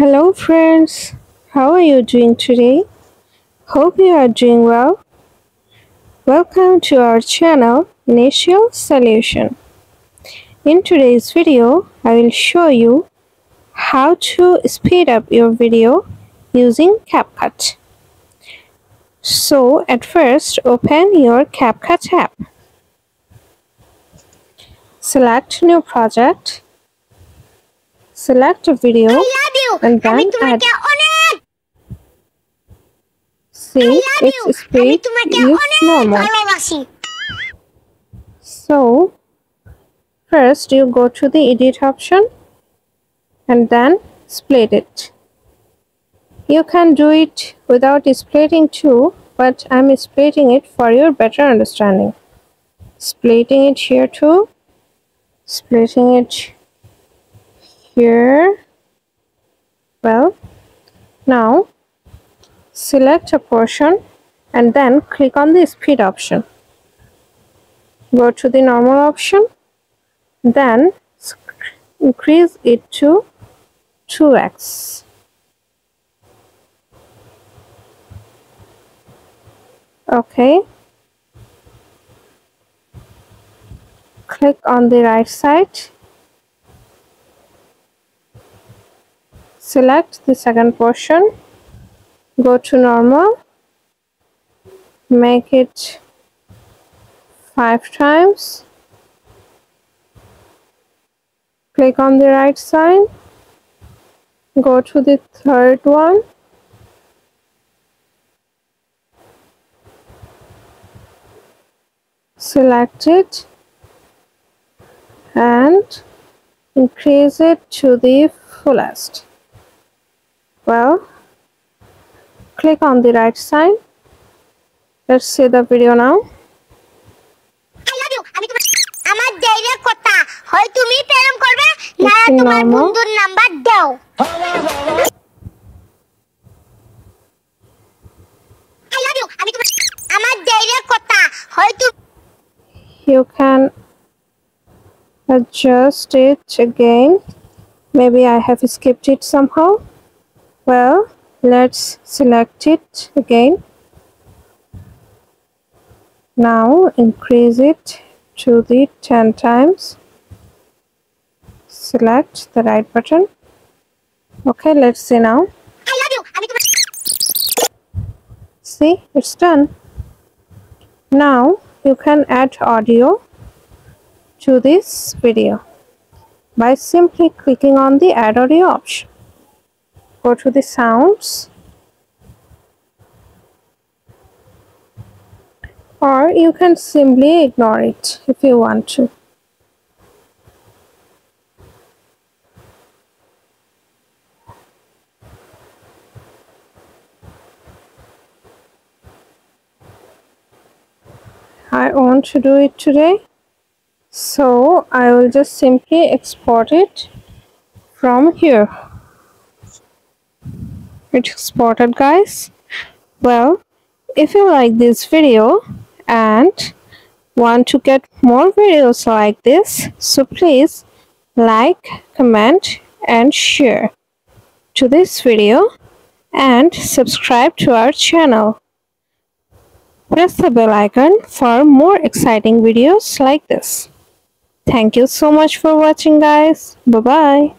Hello friends, how are you doing today? Hope you are doing well. Welcome to our channel Initial Solution. In today's video, I will show you how to speed up your video using CapCut. So at first, open your CapCut app. Select new project. Select a video. And then add. See its speed is normal. So first you go to the edit option and then split it. You can do it without splitting too, but I'm splitting it for your better understanding. Splitting it here too. Splitting it here. Well, now select a portion and then click on the speed option. Go to the normal option, then increase it to 2x. Okay. Click on the right side. Select the second portion, go to normal, make it 5 times, click on the right side, go to the third one, select it and increase it to the fullest. Well, click on the right side. Let's see the video now. I love you. Amar daire kotha hoy tumi prem korbe na tomar bondhur number dao. I love you. Amar daire kotha hoy tumi. You can adjust it again. Maybe I have skipped it somehow. Well, let's select it again. Now increase it to the 10 times. Select the right button. Okay, let's see now. I love you. See, it's done. Now you can add audio to this video by simply clicking on the add audio option. Go to the sounds, or you can simply ignore it if you want to. I want to do it today, so I will just simply export it from here. It's exported, guys. Well, if you like this video and want to get more videos like this, so please like, comment and share to this video and subscribe to our channel. Press the bell icon for more exciting videos like this. Thank you so much for watching, guys. Bye bye.